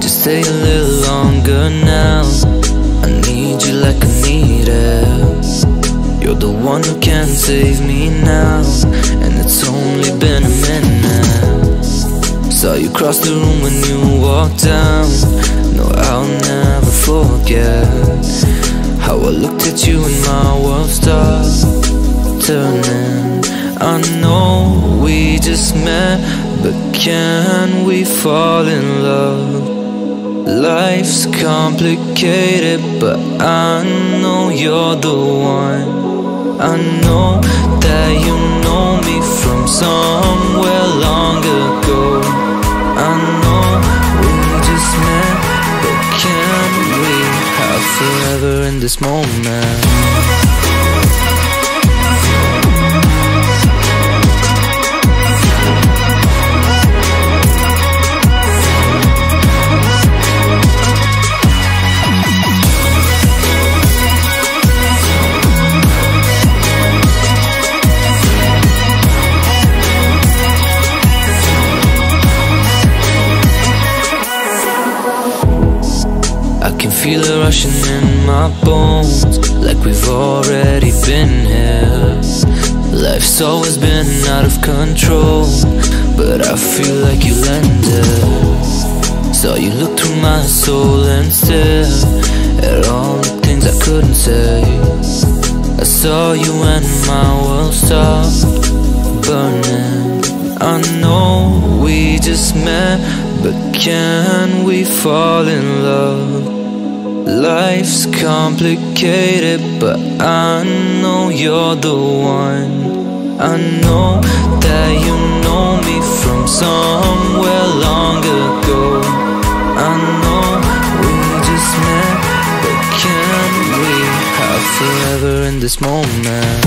Just stay a little longer now. I need you like I need air. You're the one who can save me now, and it's only been a minute. Saw you cross the room when you walked down. No, I'll never forget how I looked at you and my world started turning. I know we just met, but can we fall in love? Life's complicated, but I know you're the one. I know that you know me from somewhere long ago. I know we just met, but can we have forever in this moment? Feel it rushing in my bones, like we've already been here. Life's always been out of control, but I feel like you landed. Saw you look through my soul and stare at all the things I couldn't say. I saw you and my world stopped burning. I know we just met, but can we fall in love? Life's complicated, but I know you're the one. I know that you know me from somewhere long ago. I know we just met, but can we have forever in this moment?